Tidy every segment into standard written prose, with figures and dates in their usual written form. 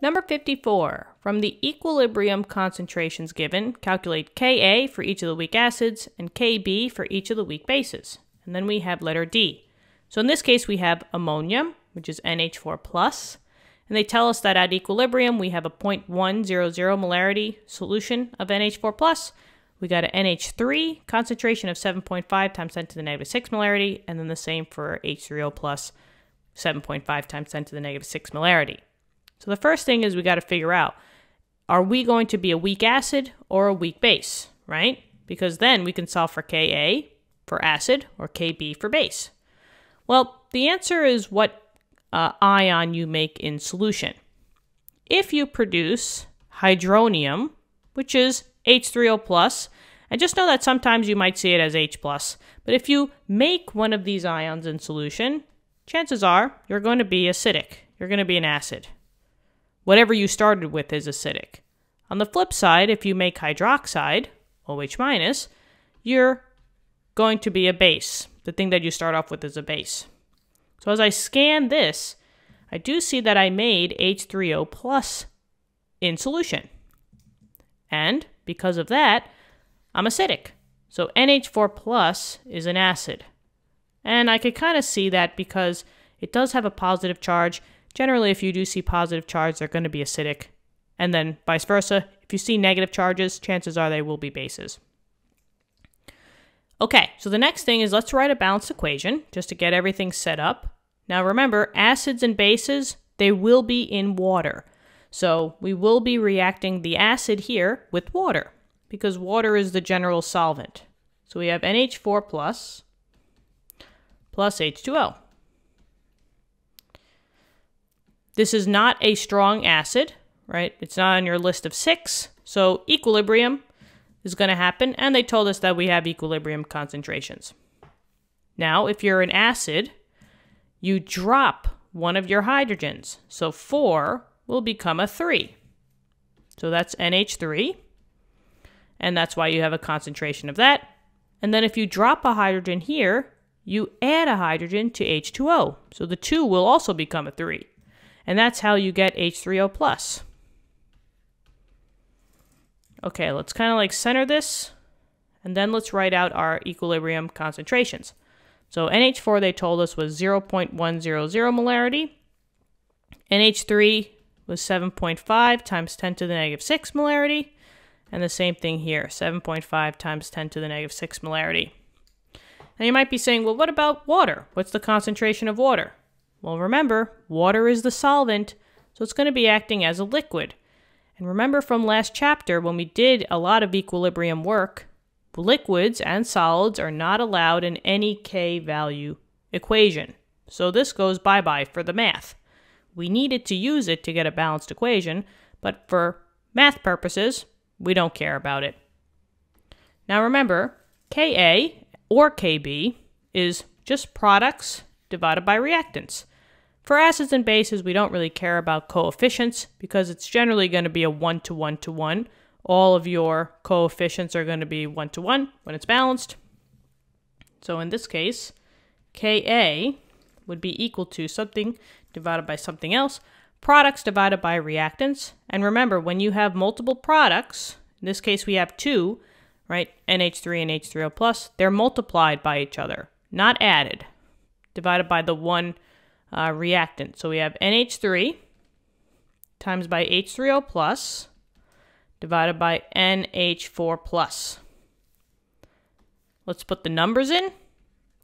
Number 54, from the equilibrium concentrations given, calculate Ka for each of the weak acids and Kb for each of the weak bases. And then we have letter D. So in this case we have ammonia, which is NH4+, and they tell us that at equilibrium we have a 0.100 molarity solution of NH4+. We got an NH3 concentration of 7.5 times 10 to the negative 6 molarity, and then the same for H3O+, 7.5 times 10 to the negative 6 molarity. So the first thing is we got to figure out, are we going to be a weak acid or a weak base, right? Because then we can solve for Ka for acid or Kb for base. Well, the answer is what ion you make in solution. If you produce hydronium, which is H3O+, and just know that sometimes you might see it as H+, but if you make one of these ions in solution, chances are you're going to be acidic. You're going to be an acid. Whatever you started with is acidic. On the flip side, if you make hydroxide, OH-, you're going to be a base. The thing that you start off with is a base. So as I scan this, I do see that I made H3O+ in solution. And because of that, I'm acidic. So NH4+ is an acid. And I could kind of see that because it does have a positive charge. Generally, if you do see positive charge, they're going to be acidic. And then vice versa, if you see negative charges, chances are they will be bases. Okay, so the next thing is let's write a balanced equation just to get everything set up. Now remember, acids and bases, they will be in water. So we will be reacting the acid here with water because water is the general solvent. So we have NH4 plus H2O. This is not a strong acid, right? It's not on your list of 6. So equilibrium is going to happen, and they told us that we have equilibrium concentrations. Now, if you're an acid, you drop one of your hydrogens. So 4 will become a 3. So that's NH3, and that's why you have a concentration of that. And then if you drop a hydrogen here, you add a hydrogen to H2O. So the 2 will also become a 3. And that's how you get H3O+. Okay, let's kind of like center this, and then let's write out our equilibrium concentrations. So NH4, they told us, was 0.100 molarity. NH3 was 7.5 times 10 to the negative 6 molarity. And the same thing here, 7.5 times 10 to the negative 6 molarity. Now you might be saying, well, what about water? What's the concentration of water? Well, remember, water is the solvent, so it's going to be acting as a liquid. And remember from last chapter, when we did a lot of equilibrium work, liquids and solids are not allowed in any K-value equation. So this goes bye-bye for the math. We needed to use it to get a balanced equation, but for math purposes, we don't care about it. Now remember, Ka or Kb is just products divided by reactants. For acids and bases, we don't really care about coefficients because it's generally going to be a 1 to 1 to 1. All of your coefficients are going to be 1 to 1 when it's balanced. So in this case, Ka would be equal to something divided by something else, products divided by reactants. And remember, when you have multiple products, in this case we have 2, right? NH3 and H3O+, they're multiplied by each other, not added, divided by the one reactant. So we have NH3 times by H3O+ divided by NH4+. Let's put the numbers in.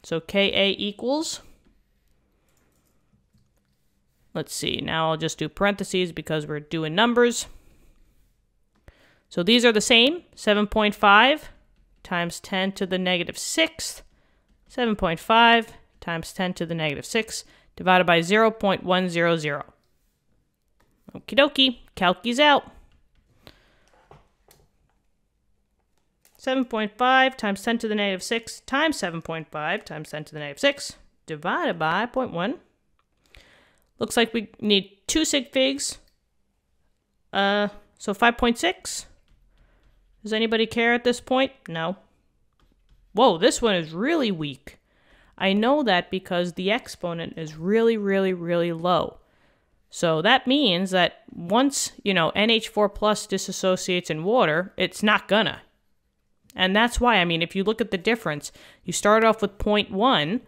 So Ka equals, let's see, now I'll just do parentheses because we're doing numbers. So these are the same, 7.5 times 10 to the negative 6th, 7.5 times 10 to the negative 6, divided by 0.100. Okie dokie, calci's out. 7.5 times 10 to the negative 6 times 7.5 times 10 to the negative 6, divided by 0.1. Looks like we need 2 sig figs. So 5.6. Does anybody care at this point? No. Whoa, this one is really weak. I know that because the exponent is really, really, really low. So that means that once, you know, NH4+ disassociates in water, it's not gonna. And that's why, I mean, if you look at the difference, you start off with 0.1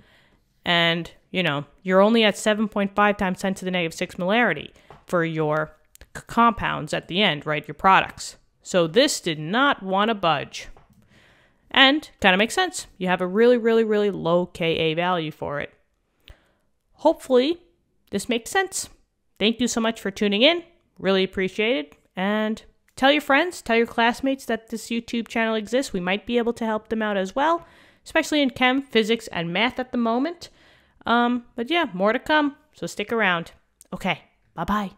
and, you know, you're only at 7.5 times 10 to the negative 6 molarity for your compounds at the end, right? Your products. So this did not want to budge. And kind of makes sense. You have a really, really, really low Ka value for it. Hopefully, this makes sense. Thank you so much for tuning in. Really appreciate it. And tell your friends, tell your classmates that this YouTube channel exists. We might be able to help them out as well, especially in chem, physics, and math at the moment. But yeah, more to come. So stick around. Okay, bye-bye.